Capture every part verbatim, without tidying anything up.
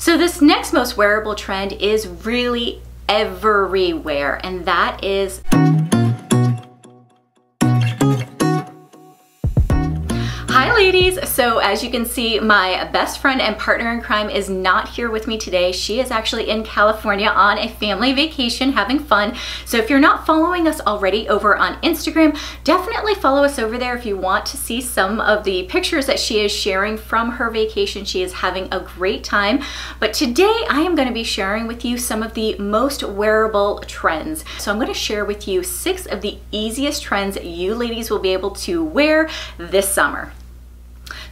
So this next most wearable trend is really everywhere, and that is hi ladies. So as you can see, my best friend and partner in crime is not here with me today. She is actually in California on a family vacation having fun. So if you're not following us already over on Instagram, definitely follow us over there if you want to see some of the pictures that she is sharing from her vacation. She is having a great time. But today I am going to be sharing with you some of the most wearable trends. So I'm going to share with you six of the easiest trends you ladies will be able to wear this summer.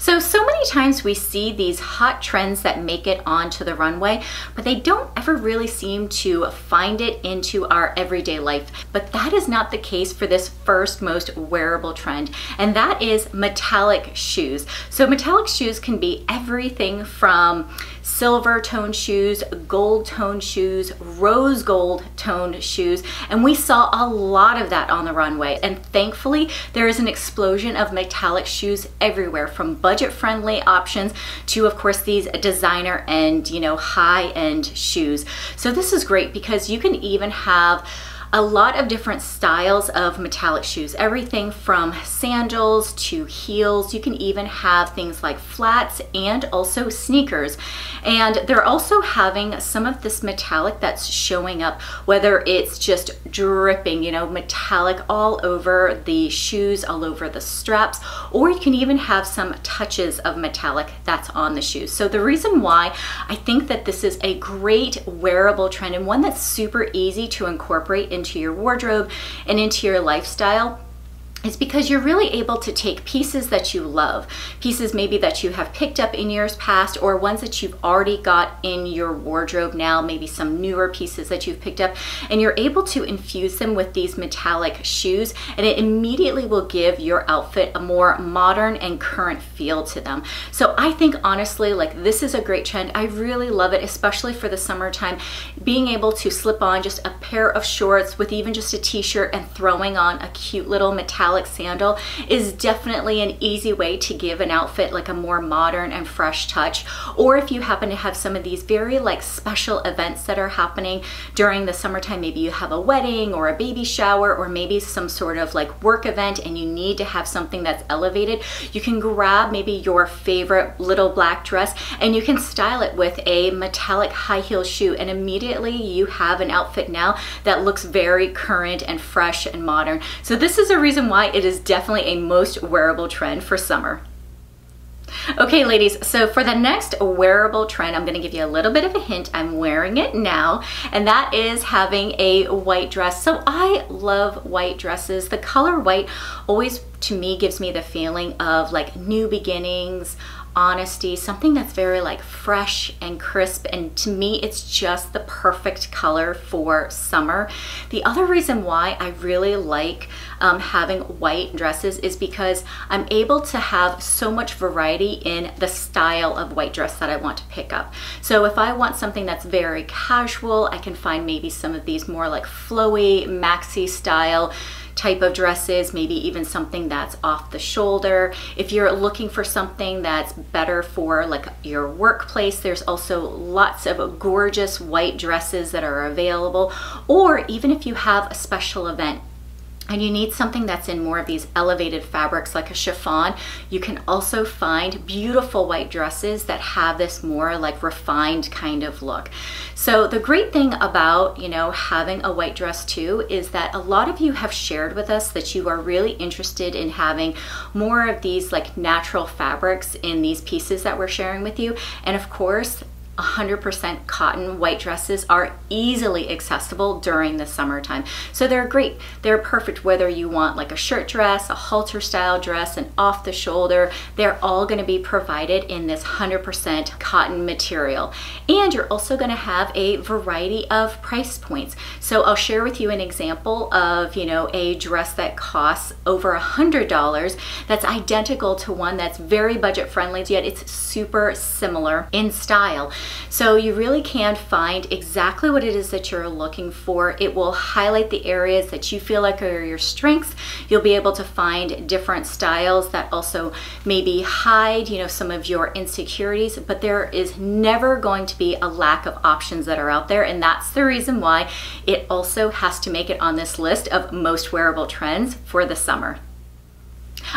So, so many times we see these hot trends that make it onto the runway, but they don't ever really seem to find it into our everyday life. But that is not the case for this first most wearable trend, and that is metallic shoes. So metallic shoes can be everything from silver toned shoes, gold toned shoes, rose gold toned shoes, and we saw a lot of that on the runway. And thankfully, there is an explosion of metallic shoes everywhere, from budget-friendly options to, of course, these designer and, you know, high-end shoes. So this is great because you can even have a lot of different styles of metallic shoes, everything from sandals to heels. You can even have things like flats and also sneakers. And they're also having some of this metallic that's showing up, whether it's just dripping, you know, metallic all over the shoes, all over the straps, or you can even have some touches of metallic that's on the shoes. So the reason why I think that this is a great wearable trend and one that's super easy to incorporate into your wardrobe and into your lifestyle, it's because you're really able to take pieces that you love, pieces maybe that you have picked up in years past or ones that you've already got in your wardrobe now, maybe some newer pieces that you've picked up, and you're able to infuse them with these metallic shoes, and it immediately will give your outfit a more modern and current feel to them. So I think honestly, like, this is a great trend. I really love it, especially for the summertime, being able to slip on just a pair of shorts with even just a t-shirt and throwing on a cute little metallic sandal is definitely an easy way to give an outfit like a more modern and fresh touch. Or if you happen to have some of these very like special events that are happening during the summertime, maybe you have a wedding or a baby shower or maybe some sort of like work event and you need to have something that's elevated, you can grab maybe your favorite little black dress and you can style it with a metallic high heel shoe, and immediately you have an outfit now that looks very current and fresh and modern. So this is a reason why it is definitely a most wearable trend for summer. Okay ladies, so for the next wearable trend, I'm going to give you a little bit of a hint. I'm wearing it now, and that is having a white dress. So I love white dresses. The color white always to me gives me the feeling of like new beginnings, honesty, something that's very like fresh and crisp, and to me it's just the perfect color for summer. The other reason why I really like um, having white dresses is because I'm able to have so much variety in the style of white dress that I want to pick up. So if I want something that's very casual, I can find maybe some of these more like flowy maxi style type of dresses, maybe even something that's off the shoulder. If you're looking for something that's better for like your workplace, there's also lots of gorgeous white dresses that are available. Or even if you have a special event and you need something that's in more of these elevated fabrics like a chiffon, you can also find beautiful white dresses that have this more like refined kind of look. So the great thing about, you know, having a white dress too is that a lot of you have shared with us that you are really interested in having more of these like natural fabrics in these pieces that we're sharing with you. And of course, one hundred percent cotton white dresses are easily accessible during the summertime. So they're great. They're perfect whether you want like a shirt dress, a halter style dress, and off the shoulder. They're all going to be provided in this one hundred percent cotton material. And you're also going to have a variety of price points. So I'll share with you an example of, you know, a dress that costs over one hundred dollars that's identical to one that's very budget friendly, yet it's super similar in style. So you really can find exactly what it is that you're looking for. It will highlight the areas that you feel like are your strengths. You'll be able to find different styles that also maybe hide, you know, some of your insecurities, but there is never going to be a lack of options that are out there. And that's the reason why it also has to make it on this list of most wearable trends for the summer.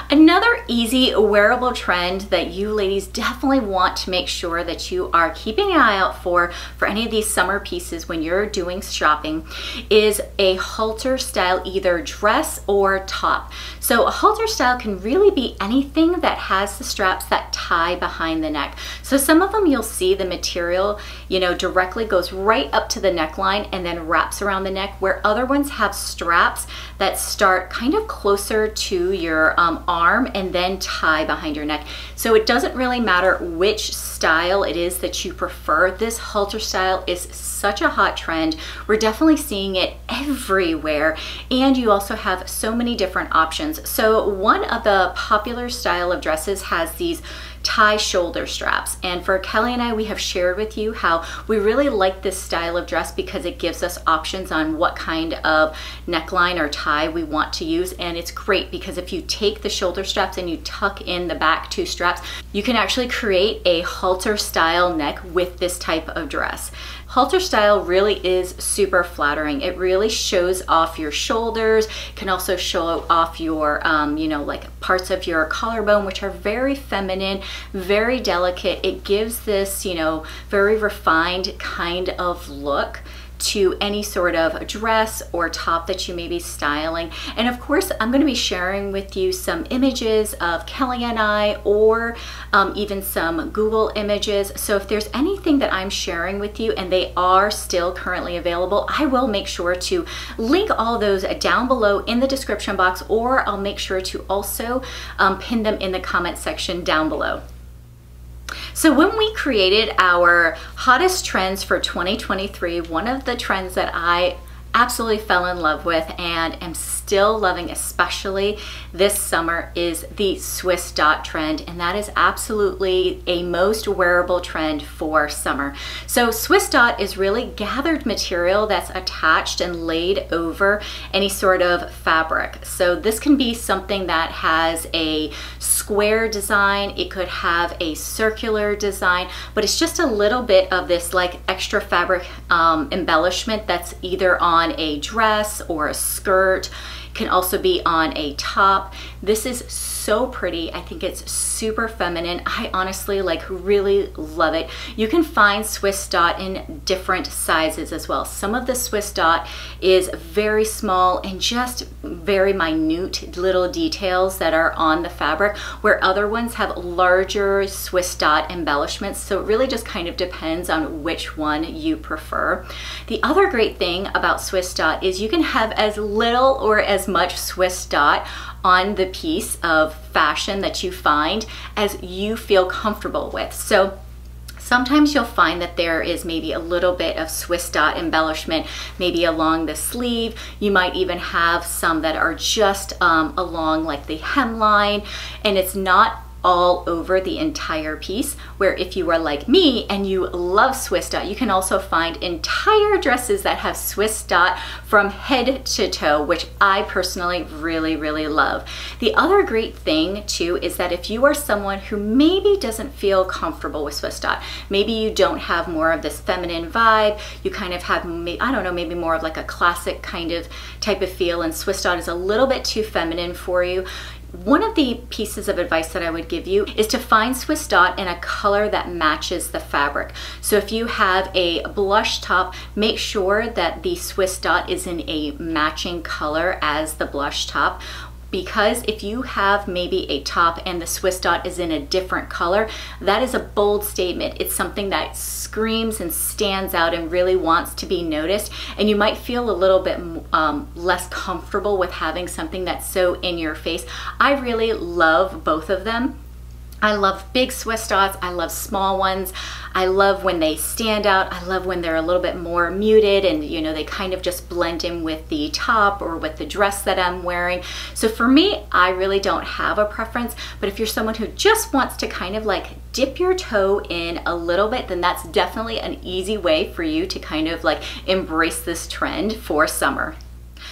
Another easy wearable trend that you ladies definitely want to make sure that you are keeping an eye out for for any of these summer pieces when you're doing shopping is a halter style, either dress or top. So a halter style can really be anything that has the straps that tie behind the neck. So some of them you'll see the material, you know, directly goes right up to the neckline and then wraps around the neck, where other ones have straps that start kind of closer to your um, arm and then tie behind your neck. So it doesn't really matter which style it is that you prefer. This halter style is such a hot trend. We're definitely seeing it everywhere, and you also have so many different options. So one of the popular style of dresses has these tie shoulder straps, and for Kelli and I, we have shared with you how we really like this style of dress because it gives us options on what kind of neckline or tie we want to use. And it's great because if you take the shoulder straps and you tuck in the back two straps, you can actually create a halter style neck with this type of dress. Halter style really is super flattering. It really shows off your shoulders. It can also show off your, um, you know, like parts of your collarbone, which are very feminine, very delicate. It gives this, you know, very refined kind of look to any sort of dress or top that you may be styling. And of course, I'm gonna be sharing with you some images of Kelli and I, or um, even some Google images. So if there's anything that I'm sharing with you, and they are still currently available, I will make sure to link all those down below in the description box, or I'll make sure to also um, pin them in the comment section down below. So when we created our hottest trends for twenty twenty-three, one of the trends that I absolutely fell in love with and am still loving, especially this summer, is the Swiss dot trend. And that is absolutely a most wearable trend for summer. So Swiss dot is really gathered material that's attached and laid over any sort of fabric. So this can be something that has a square design, it could have a circular design, but it's just a little bit of this like extra fabric um, embellishment that's either on on a dress or a skirt. It can also be on a top. This is so pretty. I think it's super feminine. I honestly like really love it. You can find Swiss dot in different sizes as well. Some of the Swiss dot is very small and just very minute little details that are on the fabric, where other ones have larger Swiss dot embellishments. So it really just kind of depends on which one you prefer. The other great thing about Swiss dot is you can have as little or as much Swiss dot on the piece of fashion that you find as you feel comfortable with. So sometimes you'll find that there is maybe a little bit of Swiss dot embellishment, maybe along the sleeve. You might even have some that are just um, along like the hemline, and it's not all over the entire piece, where if you are like me and you love Swiss dot, you can also find entire dresses that have Swiss dot from head to toe, which I personally really, really love. The other great thing too is that if you are someone who maybe doesn't feel comfortable with Swiss dot, maybe you don't have more of this feminine vibe, you kind of have, I don't know, maybe more of like a classic kind of type of feel, and Swiss dot is a little bit too feminine for you, one of the pieces of advice that I would give you is to find Swiss dot in a color that matches the fabric. So if you have a blush top, make sure that the Swiss dot is in a matching color as the blush top. Because if you have maybe a top and the Swiss dot is in a different color, that is a bold statement. It's something that screams and stands out and really wants to be noticed. And you might feel a little bit um, less comfortable with having something that's so in your face. I really love both of them. I love big Swiss dots. I love small ones. I love when they stand out. I love when they're a little bit more muted and, you know, they kind of just blend in with the top or with the dress that I'm wearing. So for me, I really don't have a preference, but if you're someone who just wants to kind of like dip your toe in a little bit, then that's definitely an easy way for you to kind of like embrace this trend for summer.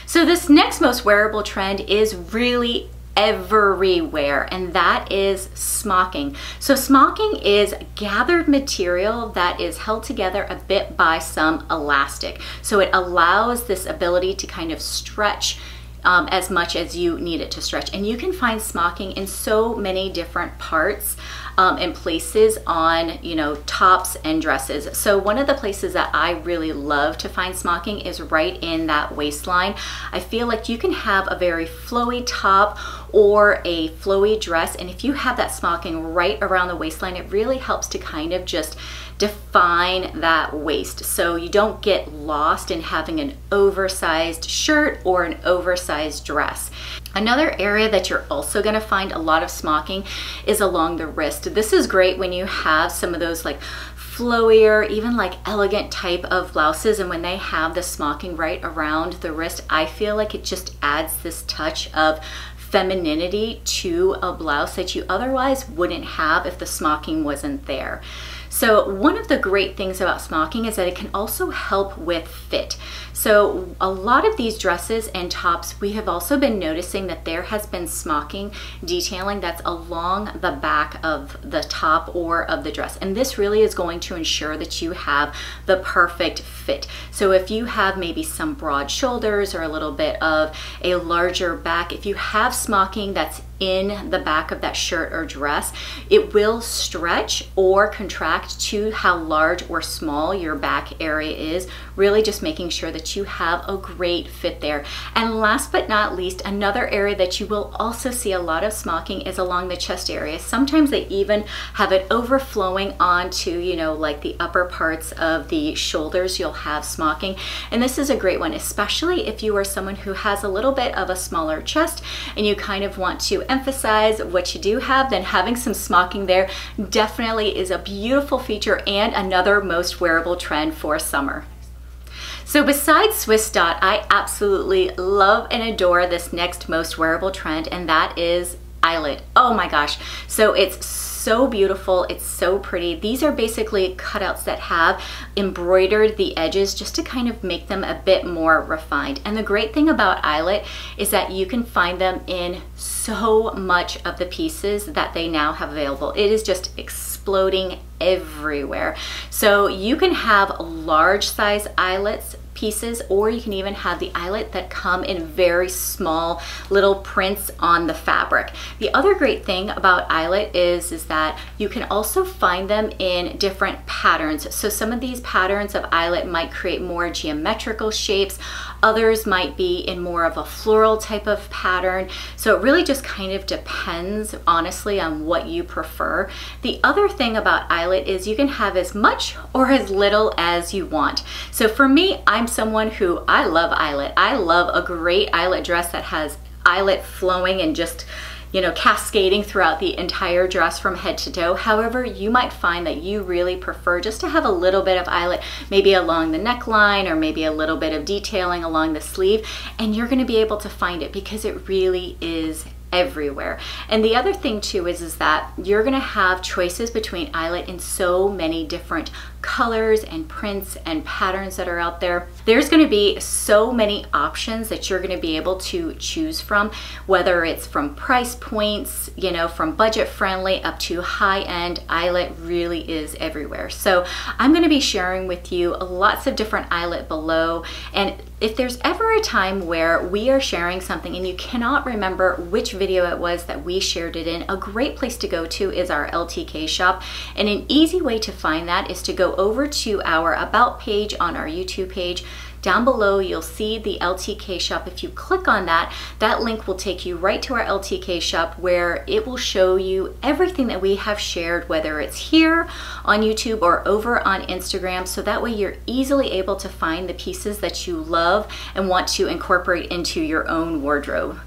So this next most wearable trend is really everywhere, and that is smocking. So smocking is gathered material that is held together a bit by some elastic. So it allows this ability to kind of stretch um, as much as you need it to stretch. And you can find smocking in so many different parts um, and places on, you know, tops and dresses. So one of the places that I really love to find smocking is right in that waistline. I feel like you can have a very flowy top or a flowy dress, and if you have that smocking right around the waistline, it really helps to kind of just define that waist, so you don't get lost in having an oversized shirt or an oversized dress. Another area that you're also going to find a lot of smocking is along the wrist. This is great when you have some of those like flowier, even like elegant type of blouses, and when they have the smocking right around the wrist, I feel like it just adds this touch of femininity to a blouse that you otherwise wouldn't have if the smocking wasn't there. So one of the great things about smocking is that it can also help with fit. So a lot of these dresses and tops, we have also been noticing that there has been smocking detailing that's along the back of the top or of the dress. And this really is going to ensure that you have the perfect fit. So if you have maybe some broad shoulders or a little bit of a larger back, if you have smocking that's in the back of that shirt or dress, it will stretch or contract to how large or small your back area is, really just making sure that you have a great fit there. And last but not least, another area that you will also see a lot of smocking is along the chest area. Sometimes they even have it overflowing onto, you know, like the upper parts of the shoulders, you'll have smocking. And this is a great one, especially if you are someone who has a little bit of a smaller chest and you kind of want to emphasize what you do have, then having some smocking there definitely is a beautiful feature and another most wearable trend for summer. So besides Swiss dot, I absolutely love and adore this next most wearable trend, and that is eyelet. Oh my gosh. So it's so beautiful. It's so pretty. These are basically cutouts that have embroidered the edges just to kind of make them a bit more refined. And the great thing about eyelet is that you can find them in so much of the pieces that they now have available. It is just exploding everywhere. So you can have large size eyelets pieces, or you can even have the eyelet that come in very small little prints on the fabric. The other great thing about eyelet is, is that you can also find them in different patterns. So some of these patterns of eyelet might create more geometrical shapes. Others might be in more of a floral type of pattern. So it really just kind of depends, honestly, on what you prefer. The other thing about eyelet is you can have as much or as little as you want. So for me, I'm someone who I love eyelet. I love a great eyelet dress that has eyelet flowing and just, you know, cascading throughout the entire dress from head to toe. However, you might find that you really prefer just to have a little bit of eyelet, maybe along the neckline or maybe a little bit of detailing along the sleeve, and you're going to be able to find it because it really is everywhere. And the other thing too is, is that you're going to have choices between eyelet in so many different colors and prints and patterns that are out there. There's going to be so many options that you're going to be able to choose from, whether it's from price points, you know, from budget friendly up to high end. Eyelet really is everywhere. So I'm going to be sharing with you lots of different eyelet below, and if there's ever a time where we are sharing something and you cannot remember which video it was that we shared it in, a great place to go to is our L T K shop, and an easy way to find that is to go over to our About page on our YouTube page. Down below, you'll see the L T K shop. If you click on that, that link will take you right to our L T K shop, where it will show you everything that we have shared, whether it's here on YouTube or over on Instagram. So that way you're easily able to find the pieces that you love and want to incorporate into your own wardrobe.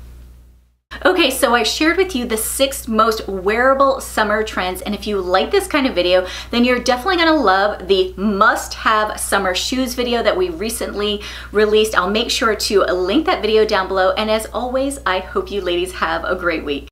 Okay, so I shared with you the six most wearable summer trends, and if you like this kind of video, then you're definitely gonna love the must-have summer shoes video that we recently released. I'll make sure to link that video down below, and as always, I hope you ladies have a great week.